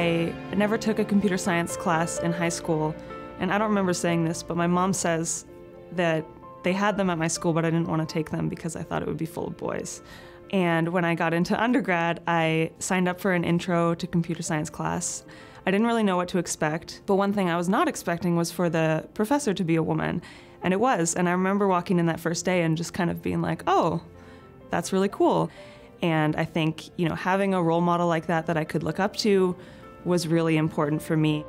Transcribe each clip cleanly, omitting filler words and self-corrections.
I never took a computer science class in high school, and I don't remember saying this, but my mom says that they had them at my school, but I didn't want to take them because I thought it would be full of boys. And when I got into undergrad, I signed up for an intro to computer science class. I didn't really know what to expect, but one thing I was not expecting was for the professor to be a woman, and it was. And I remember walking in that first day and just kind of being like, oh, that's really cool. And I think, you know, having a role model like that that I could look up to was really important for me.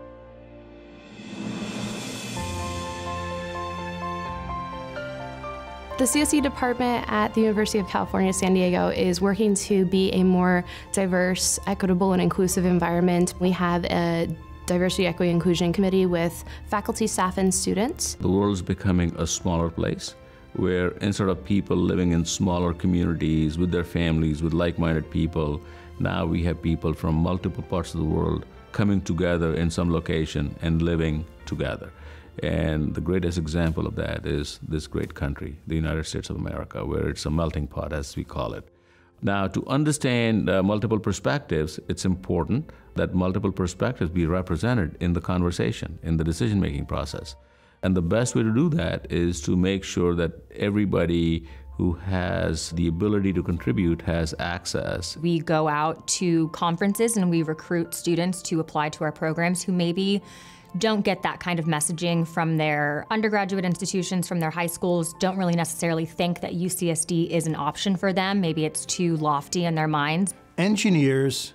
The CSE department at the University of California, San Diego is working to be a more diverse, equitable, and inclusive environment. We have a Diversity, Equity, Inclusion Committee with faculty, staff, and students. The world's becoming a smaller place, where instead of people living in smaller communities with their families, with like-minded people, now we have people from multiple parts of the world coming together in some location and living together. And the greatest example of that is this great country, the United States of America, where it's a melting pot, as we call it. Now, to understand multiple perspectives, it's important that multiple perspectives be represented in the conversation, in the decision-making process. And the best way to do that is to make sure that everybody who has the ability to contribute has access. We go out to conferences and we recruit students to apply to our programs who maybe don't get that kind of messaging from their undergraduate institutions, from their high schools, don't really necessarily think that UCSD is an option for them. Maybe it's too lofty in their minds. Engineers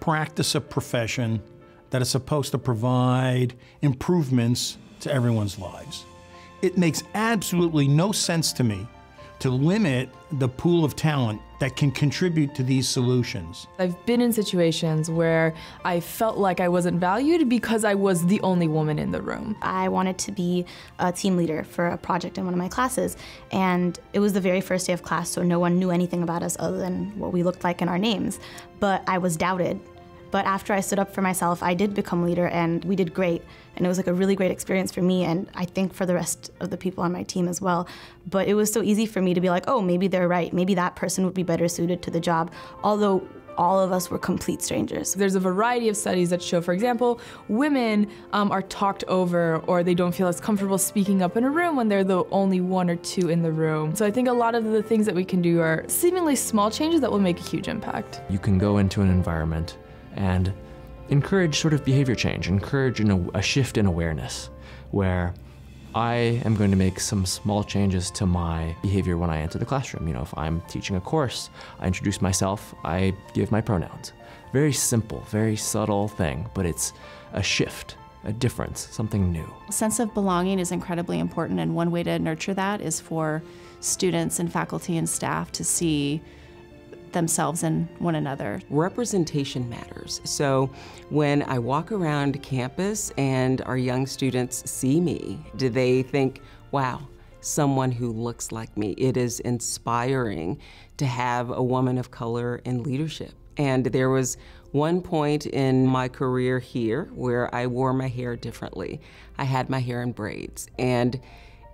practice a profession that is supposed to provide improvements to everyone's lives. It makes absolutely no sense to me to limit the pool of talent that can contribute to these solutions. I've been in situations where I felt like I wasn't valued because I was the only woman in the room. I wanted to be a team leader for a project in one of my classes, and it was the very first day of class, so no one knew anything about us other than what we looked like and our names, but I was doubted. But after I stood up for myself, I did become leader, and we did great. And it was like a really great experience for me, and I think for the rest of the people on my team as well. But it was so easy for me to be like, oh, maybe they're right. Maybe that person would be better suited to the job, although all of us were complete strangers. There's a variety of studies that show, for example, women are talked over, or they don't feel as comfortable speaking up in a room when they're the only one or two in the room. So I think a lot of the things that we can do are seemingly small changes that will make a huge impact. You can go into an environment and encourage sort of behavior change, encourage a shift in awareness, where I am going to make some small changes to my behavior when I enter the classroom. You know, if I'm teaching a course, I introduce myself, I give my pronouns. Very simple, very subtle thing, but it's a shift, a difference, something new. A sense of belonging is incredibly important, and one way to nurture that is for students and faculty and staff to see themselves and one another. Representation matters. So when I walk around campus and our young students see me, do they think, wow, someone who looks like me? It is inspiring to have a woman of color in leadership. And there was one point in my career here where I wore my hair differently. I had my hair in braids, and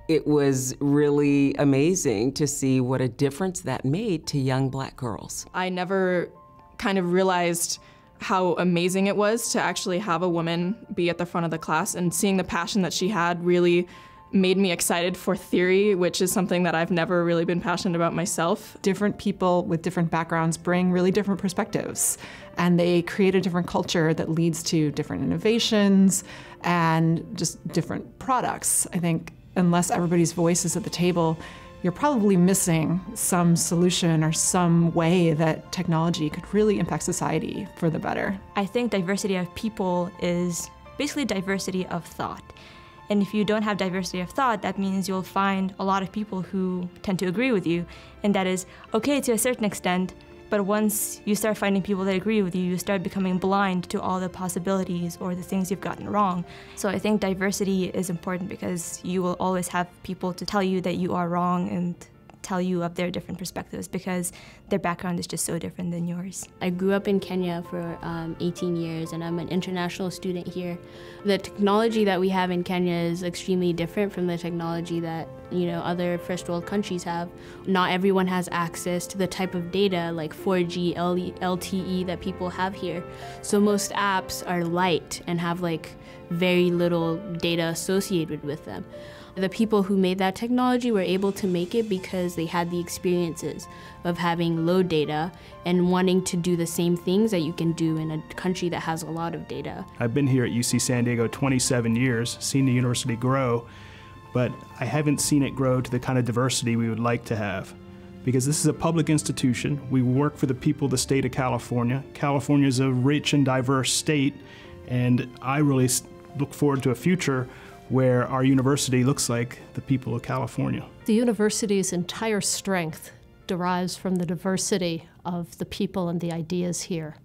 it was really amazing to see what a difference that made to young Black girls. I never kind of realized how amazing it was to actually have a woman be at the front of the class, and seeing the passion that she had really made me excited for theory, which is something that I've never really been passionate about myself. Different people with different backgrounds bring really different perspectives, and they create a different culture that leads to different innovations and just different products. I think unless everybody's voice is at the table, you're probably missing some solution or some way that technology could really impact society for the better. I think diversity of people is basically diversity of thought. And if you don't have diversity of thought, that means you'll find a lot of people who tend to agree with you. And that is okay to a certain extent, but once you start finding people that agree with you, you start becoming blind to all the possibilities or the things you've gotten wrong. So I think diversity is important because you will always have people to tell you that you are wrong and tell you of their different perspectives because their background is just so different than yours. I grew up in Kenya for 18 years and I'm an international student here. The technology that we have in Kenya is extremely different from the technology that other first world countries have. Not everyone has access to the type of data like 4G, LTE that people have here. So most apps are light and have like very little data associated with them. The people who made that technology were able to make it because they had the experiences of having low data and wanting to do the same things that you can do in a country that has a lot of data. I've been here at UC San Diego 27 years, seen the university grow, but I haven't seen it grow to the kind of diversity we would like to have. Because this is a public institution, we work for the people of the state of California. California is a rich and diverse state, and I really look forward to a future where our university looks like the people of California. The university's entire strength derives from the diversity of the people and the ideas here.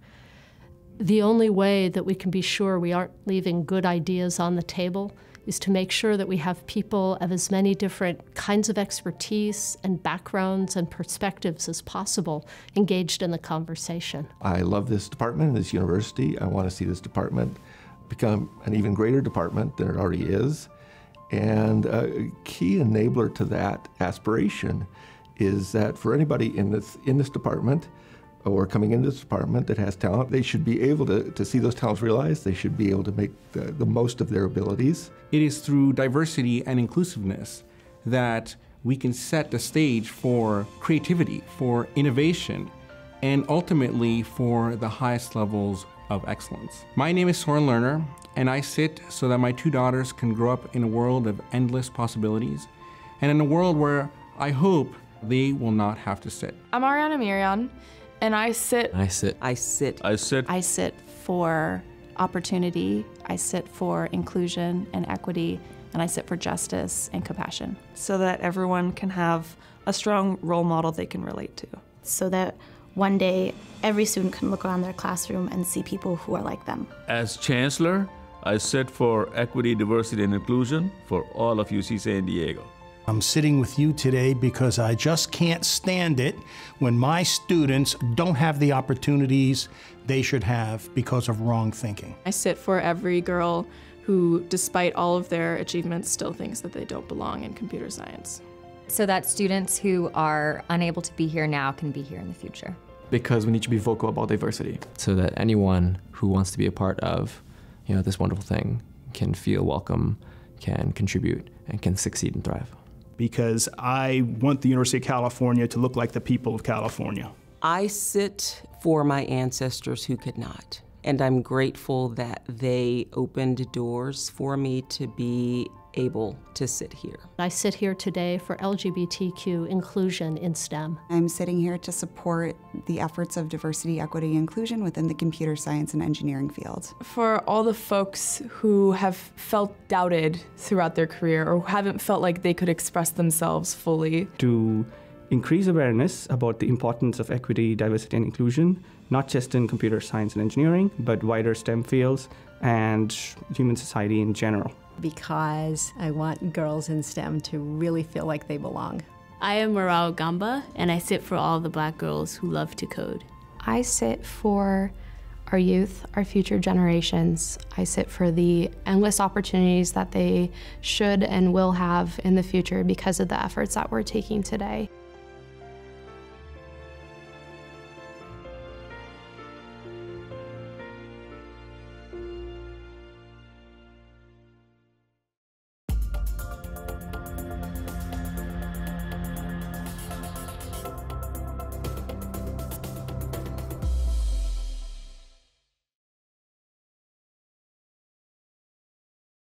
The only way that we can be sure we aren't leaving good ideas on the table is to make sure that we have people of as many different kinds of expertise and backgrounds and perspectives as possible engaged in the conversation. I love this department, this university. I want to see this department become an even greater department than it already is. And a key enabler to that aspiration is that for anybody in this department or coming into this department that has talent, they should be able to see those talents realized. They should be able to make the most of their abilities. It is through diversity and inclusiveness that we can set the stage for creativity, for innovation, and ultimately for the highest levels of excellence. My name is Soren Lerner, and I sit so that my two daughters can grow up in a world of endless possibilities, and in a world where I hope they will not have to sit. I'm Ariana Mirion. And I sit for opportunity, I sit for inclusion and equity, and I sit for justice and compassion. So that everyone can have a strong role model they can relate to. So that one day, every student can look around their classroom and see people who are like them. As chancellor, I sit for equity, diversity, and inclusion for all of UC San Diego. I'm sitting with you today because I just can't stand it when my students don't have the opportunities they should have because of wrong thinking. I sit for every girl who, despite all of their achievements, still thinks that they don't belong in computer science. So that students who are unable to be here now can be here in the future. Because we need to be vocal about diversity. So that anyone who wants to be a part of, this wonderful thing can feel welcome, can contribute, and can succeed and thrive. Because I want the University of California to look like the people of California. I sit for my ancestors who could not, and I'm grateful that they opened doors for me to be able to sit here. I sit here today for LGBTQ inclusion in STEM. I'm sitting here to support the efforts of diversity, equity, and inclusion within the computer science and engineering field. For all the folks who have felt doubted throughout their career or who haven't felt like they could express themselves fully. To increase awareness about the importance of equity, diversity, and inclusion, not just in computer science and engineering, but wider STEM fields and human society in general. Because I want girls in STEM to really feel like they belong. I am Morao Gamba, and I sit for all the Black girls who love to code. I sit for our youth, our future generations. I sit for the endless opportunities that they should and will have in the future because of the efforts that we're taking today.